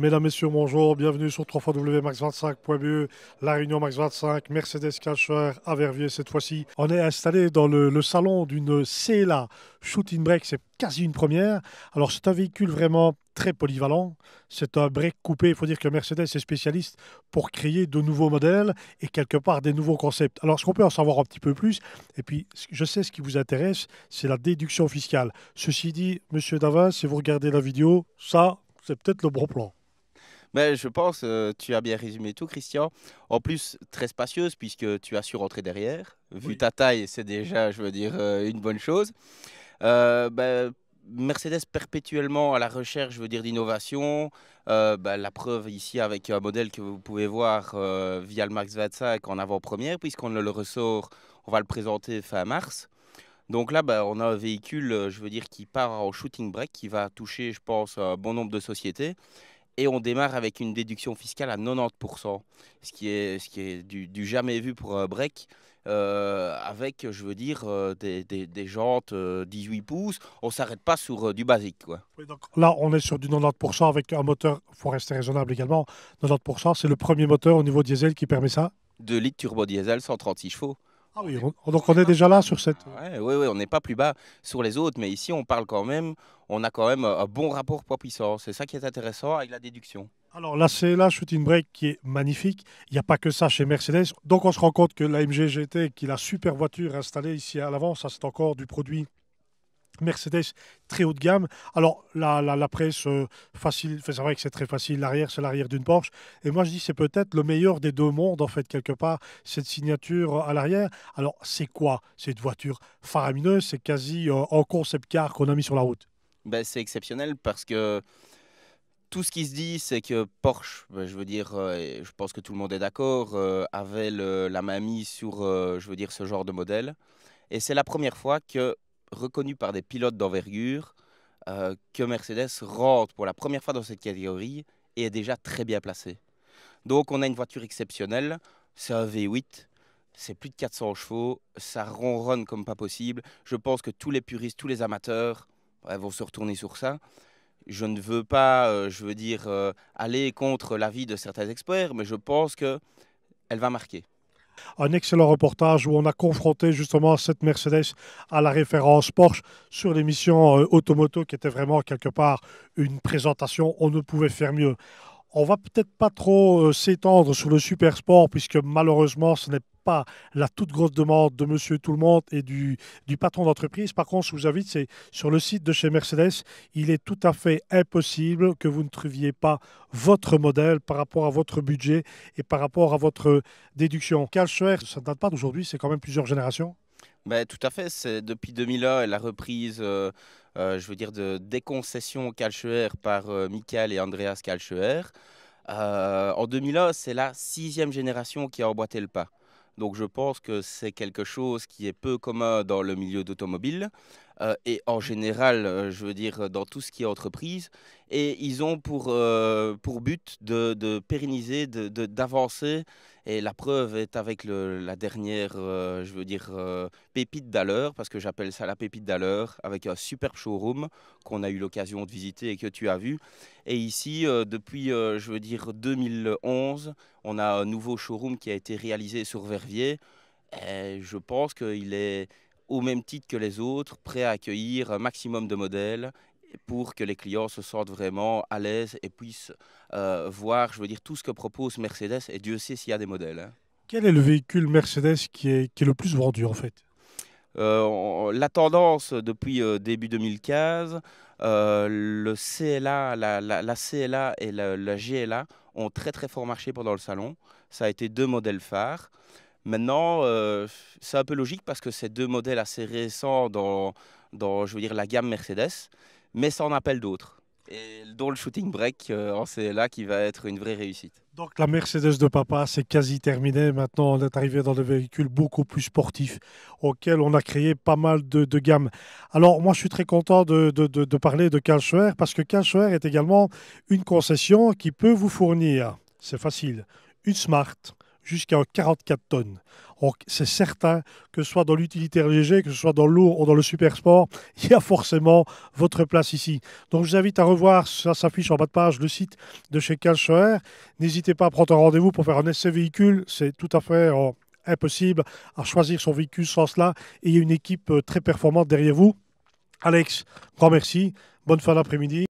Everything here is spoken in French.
Mesdames, Messieurs, bonjour, bienvenue sur 3xwmax25.be, la réunion Max25, Mercedes Kalscheuer à Verviers cette fois-ci. On est installé dans le salon d'une CLA Shooting Break, c'est quasi une première. Alors c'est un véhicule vraiment très polyvalent, c'est un break coupé, il faut dire que Mercedes est spécialiste pour créer de nouveaux modèles et quelque part des nouveaux concepts. Alors est-ce qu'on peut en savoir un petit peu plus? Et puis je sais ce qui vous intéresse, c'est la déduction fiscale. Ceci dit, Monsieur Davin, si vous regardez la vidéo, ça c'est peut-être le bon plan. Mais je pense tu as bien résumé tout, Christian. En plus, très spacieuse puisque tu as su rentrer derrière. Vu ta taille, c'est déjà, je veux dire, une bonne chose. Mercedes perpétuellement à la recherche, je veux dire, d'innovation. La preuve ici avec un modèle que vous pouvez voir via le Max 25 en avant-première, puisqu'on le ressort, on va le présenter fin mars. Donc là, on a un véhicule, je veux dire, qui part en shooting break, qui va toucher, je pense, un bon nombre de sociétés. Et on démarre avec une déduction fiscale à 90%, ce qui est du jamais vu pour un break, avec, je veux dire, des jantes 18 pouces. On ne s'arrête pas sur du basique, quoi. Oui, donc là, on est sur du 90% avec un moteur, il faut rester raisonnable également. 90%, c'est le premier moteur au niveau diesel qui permet ça? 2 litres turbo diesel, 136 chevaux. Ah oui, donc on est déjà là sur cette... Oui, on n'est pas plus bas sur les autres, mais ici on parle quand même, on a quand même un bon rapport poids-puissance. C'est ça qui est intéressant avec la déduction. Alors là, c'est la Shooting Break qui est magnifique. Il n'y a pas que ça chez Mercedes. Donc on se rend compte que la AMG GT, qui est la super voiture installée ici à l'avant, ça c'est encore du produit Mercedes très haut de gamme. Alors la presse facile, c'est vrai que c'est très facile, l'arrière c'est l'arrière d'une Porsche, et moi je dis c'est peut-être le meilleur des deux mondes en fait, quelque part, cette signature à l'arrière. Alors c'est quoi cette voiture faramineuse? C'est quasi en concept car qu'on a mis sur la route. C'est exceptionnel parce que tout ce qui se dit, c'est que Porsche, je veux dire, je pense que tout le monde est d'accord, avait la main mise sur je veux dire, ce genre de modèle, et c'est la première fois que, reconnu par des pilotes d'envergure, que Mercedes rentre pour la première fois dans cette catégorie et est déjà très bien placé. Donc on a une voiture exceptionnelle, c'est un V8, c'est plus de 400 chevaux, ça ronronne comme pas possible. Je pense que tous les puristes, tous les amateurs vont se retourner sur ça. Je ne veux pas, je veux dire, aller contre l'avis de certains experts, mais je pense qu'elle va marquer. Un excellent reportage où on a confronté justement cette Mercedes à la référence Porsche sur l'émission Automoto, qui était vraiment quelque part une présentation, on ne pouvait faire mieux. On va peut-être pas trop s'étendre sur le super sport, puisque malheureusement ce n'est pas la toute grosse demande de monsieur tout le monde et du patron d'entreprise. Par contre, je vous invite, c'est sur le site de chez Mercedes, il est tout à fait impossible que vous ne trouviez pas votre modèle par rapport à votre budget et par rapport à votre déduction. Kalscheuer, ça ne date pas d'aujourd'hui, c'est quand même plusieurs générations. Tout à fait, c'est depuis 2001 la reprise je veux dire des concessions Kalscheuer par Michael et Andreas Kalscheuer. En 2001, c'est la 6e génération qui a emboîté le pas. Donc je pense que c'est quelque chose qui est peu commun dans le milieu d'automobile et en général, je veux dire, dans tout ce qui est entreprise. Et ils ont pour but de pérenniser, d'avancer. Et la preuve est avec la dernière, je veux dire, pépite d'Haleur, parce que j'appelle ça la pépite d'Haleur, avec un superbe showroom qu'on a eu l'occasion de visiter et que tu as vu. Et ici, depuis, je veux dire, 2011, on a un nouveau showroom qui a été réalisé sur Verviers. Et je pense qu'il est, au même titre que les autres, prêt à accueillir un maximum de modèles pour que les clients se sentent vraiment à l'aise et puissent voir, je veux dire, tout ce que propose Mercedes. Et Dieu sait s'il y a des modèles, hein. Quel est le véhicule Mercedes qui est le plus vendu en fait? La tendance depuis début 2015, le CLA, la CLA et la GLA ont très fort marché pendant le salon. Ça a été deux modèles phares. Maintenant, c'est un peu logique parce que c'est deux modèles assez récents dans je veux dire, la gamme Mercedes, mais ça en appelle d'autres, et dont le Shooting Break en CLA qui va être une vraie réussite. Donc la Mercedes de papa, c'est quasi terminé. Maintenant, on est arrivé dans des véhicules beaucoup plus sportifs auxquels on a créé pas mal de gammes. Alors moi, je suis très content de parler de Kalscheuer, parce que Kalscheuer est également une concession qui peut vous fournir, c'est facile, une Smart, jusqu'à 44 tonnes. C'est certain que ce soit dans l'utilitaire léger, que ce soit dans le lourd ou dans le super sport, il y a forcément votre place ici. Donc je vous invite à revoir, ça s'affiche en bas de page, le site de chez Kalscheuer. N'hésitez pas à prendre un rendez-vous pour faire un essai véhicule, c'est tout à fait impossible à choisir son véhicule sans cela. Et il y a une équipe très performante derrière vous. Alex, grand merci, bonne fin d'après-midi.